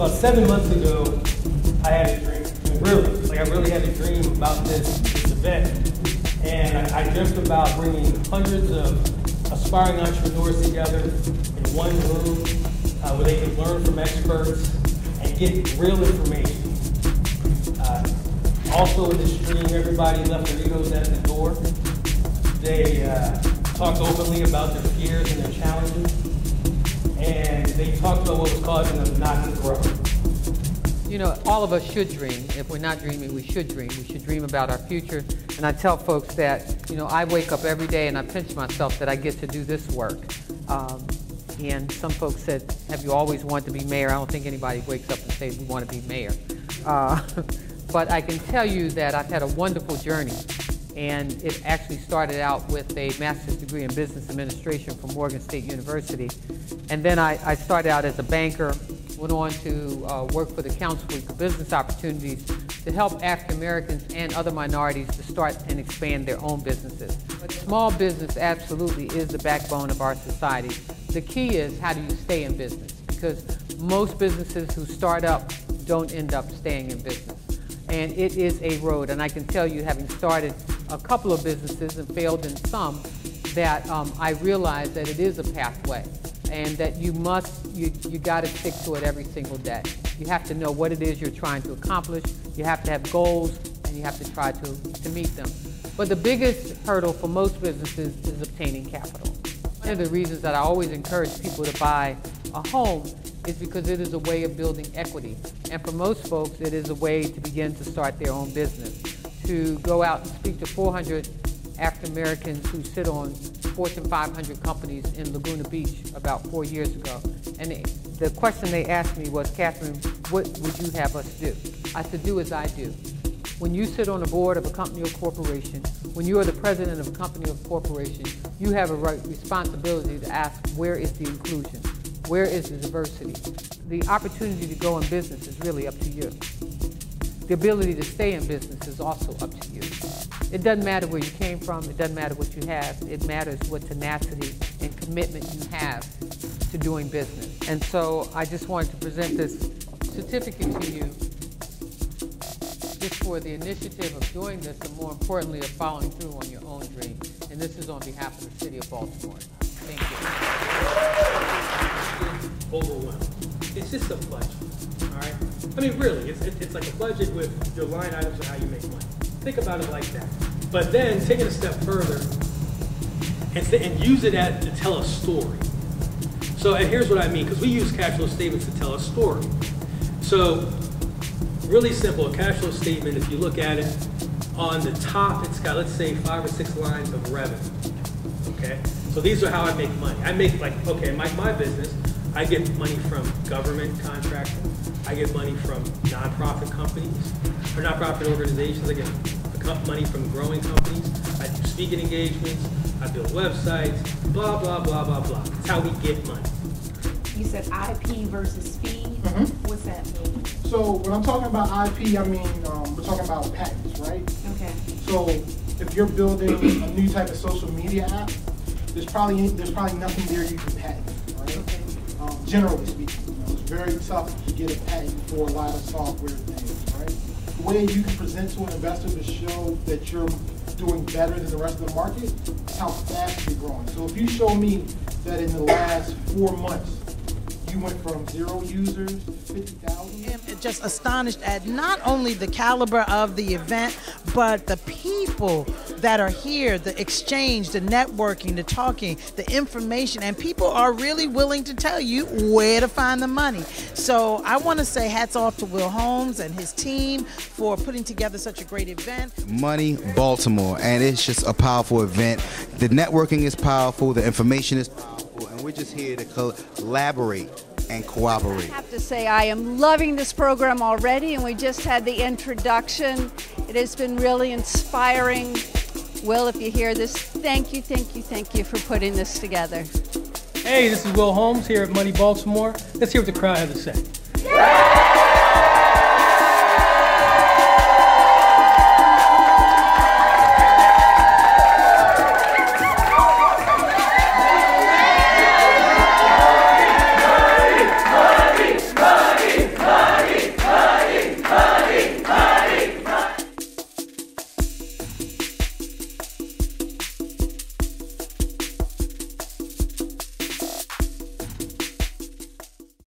about 7 months ago, I had a dream. Really, like I really had a dream about this event. And I dreamt about bringing hundreds of aspiring entrepreneurs together in one room where they could learn from experts and get real information. Also in this dream, everybody left their egos at the door. They talked openly about their fears and their challenges. And they talked about what was causing them not to grow. You know, all of us should dream. If we're not dreaming, we should dream. We should dream about our future. And I tell folks that, you know, I wake up every day and I pinch myself that I get to do this work. And some folks said, have you always wanted to be mayor? I don't think anybody wakes up and says, we want to be mayor. But I can tell you that I've had a wonderful journey. And it actually started out with a master's degree in business administration from Morgan State University. And then I started out as a banker, went on to work for the Council for Business Opportunities to help African Americans and other minorities to start and expand their own businesses. But small business absolutely is the backbone of our society. The key is, how do you stay in business? Because most businesses who start up don't end up staying in business. And it is a road, and I can tell you, having started a couple of businesses and failed in some, that I realized that it is a pathway. And that you got to stick to it every single day. You have to know what it is you're trying to accomplish, you have to have goals, and you have to try to meet them. But the biggest hurdle for most businesses is obtaining capital. One of the reasons that I always encourage people to buy a home is because it is a way of building equity. And for most folks, it is a way to begin to start their own business. To go out and speak to 400 African Americans who sit on Fortune 500 companies in Laguna Beach about 4 years ago. And the question they asked me was, Catherine, what would you have us do? I said, do as I do. When you sit on the board of a company or corporation, when you are the president of a company or corporation, you have a responsibility to ask, where is the inclusion? Where is the diversity? The opportunity to go in business is really up to you. The ability to stay in business is also up to you. It doesn't matter where you came from, it doesn't matter what you have, it matters what tenacity and commitment you have to doing business. And so I just wanted to present this certificate to you just for the initiative of doing this, and more importantly, of following through on your own dream. And this is on behalf of the City of Baltimore. Thank you. It's overwhelmed. It's just a budget, all right? I mean, really, it's like a budget with your line items and how you make money. Think about it like that. But then take it a step further and use it to tell a story. So, and here's what I mean, because we use cash flow statements to tell a story. So, really simple, a cash flow statement, if you look at it, on the top, it's got, let's say, 5 or 6 lines of revenue, okay? So these are how I make money. I make, like, okay, my business, I get money from government contractors. I get money from nonprofit companies, or nonprofit organizations. I get money from growing companies. I do speaking engagements. I build websites, blah, blah, blah, blah, blah. That's how we get money. You said IP versus fee. Mm-hmm. What's that mean? So when I'm talking about IP, I mean, we're talking about patents, right? Okay. So if you're building a new type of social media app, there's probably nothing there you can patent, right? Okay. Generally speaking. Very tough to get a patent for a lot of software things, right? The way you can present to an investor to show that you're doing better than the rest of the market is how fast you're growing. So if you show me that in the last 4 months, you went from 0 users to 50,000. I'm just astonished at not only the caliber of the event, but the people that are here, the exchange, the networking, the talking, the information, and people are really willing to tell you where to find the money. So I want to say hats off to Will Holmes and his team for putting together such a great event. Money Baltimore, and it's just a powerful event. The networking is powerful, the information is powerful, and we're just here to collaborate and cooperate. I have to say I am loving this program already, and we just had the introduction. It has been really inspiring. Will, if you hear this, thank you, thank you, thank you for putting this together. Hey, this is Will Holmes here at Money Baltimore. Let's hear what the crowd has to say. Yeah!